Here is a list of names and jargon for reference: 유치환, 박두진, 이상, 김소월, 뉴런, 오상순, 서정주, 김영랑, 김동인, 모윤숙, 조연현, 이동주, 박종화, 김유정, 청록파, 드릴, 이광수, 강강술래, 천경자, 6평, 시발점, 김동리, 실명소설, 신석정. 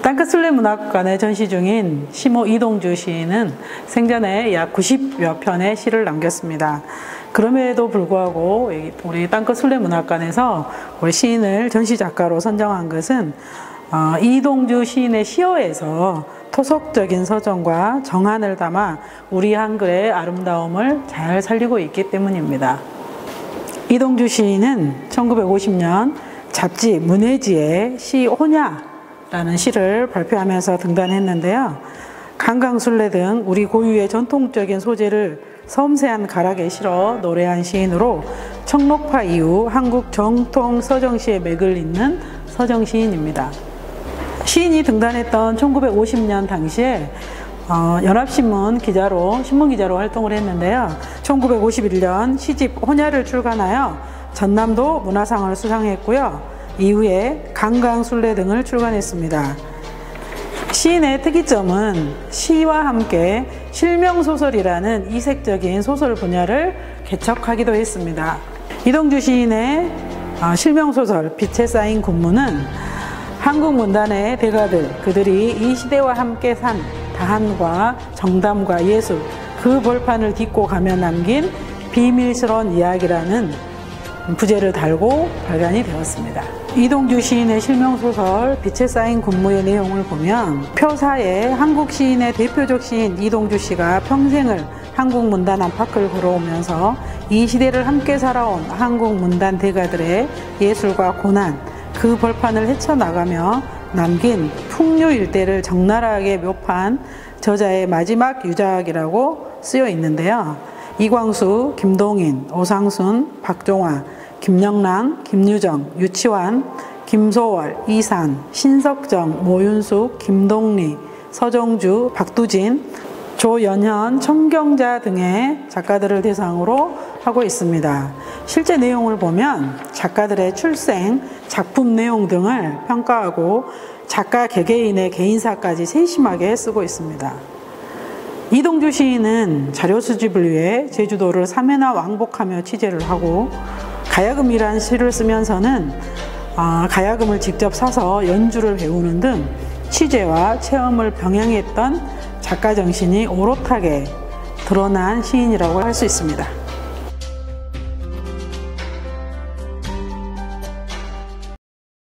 땅끝 순례문학관에 전시 중인 시모 이동주 시인은 생전에 약 90여 편의 시를 남겼습니다. 그럼에도 불구하고 우리 땅끝 순례문학관에서 우리 시인을 전시 작가로 선정한 것은 이동주 시인의 시어에서 토속적인 서정과 정한을 담아 우리 한글의 아름다움을 잘 살리고 있기 때문입니다. 이동주 시인은 1950년 잡지 문예지에 시 혼야라는 시를 발표하면서 등단했는데요. 강강술래 등 우리 고유의 전통적인 소재를 섬세한 가락에 실어 노래한 시인으로 청록파 이후 한국 정통 서정시의 맥을 잇는 서정시인입니다. 시인이 등단했던 1950년 당시에 연합신문 기자로, 신문기자로 활동을 했는데요. 1951년 시집 혼야를 출간하여 전남도 문화상을 수상했고요. 이후에 강강술래 등을 출간했습니다. 시인의 특이점은 시와 함께 실명소설이라는 이색적인 소설 분야를 개척하기도 했습니다. 이동주 시인의 실명소설 빛에 쌓인 군무는 한국 문단의 대가들, 그들이 이 시대와 함께 산 다한과 정담과 예술, 그 벌판을 딛고 가며 남긴 비밀스러운 이야기라는 부제를 달고 발간이 되었습니다. 이동주 시인의 실명소설 빛에 쌓인 군무의 내용을 보면 표사에 한국 시인의 대표적 시인 이동주 씨가 평생을 한국 문단 안팎을 걸어오면서 이 시대를 함께 살아온 한국 문단 대가들의 예술과 고난, 그 벌판을 헤쳐나가며 남긴 풍류 일대를 적나라하게 묘판 저자의 마지막 유작이라고 쓰여 있는데요. 이광수, 김동인, 오상순, 박종화, 김영랑, 김유정, 유치환, 김소월, 이상, 신석정, 모윤숙, 김동리, 서정주, 박두진, 조연현, 천경자 등의 작가들을 대상으로 하고 있습니다. 실제 내용을 보면 작가들의 출생, 작품 내용 등을 평가하고 작가 개개인의 개인사까지 세심하게 쓰고 있습니다. 이동주 시인은 자료 수집을 위해 제주도를 3회나 왕복하며 취재를 하고 가야금이란 시를 쓰면서는 가야금을 직접 사서 연주를 배우는 등 취재와 체험을 병행했던 작가 정신이 오롯하게 드러난 시인이라고 할 수 있습니다.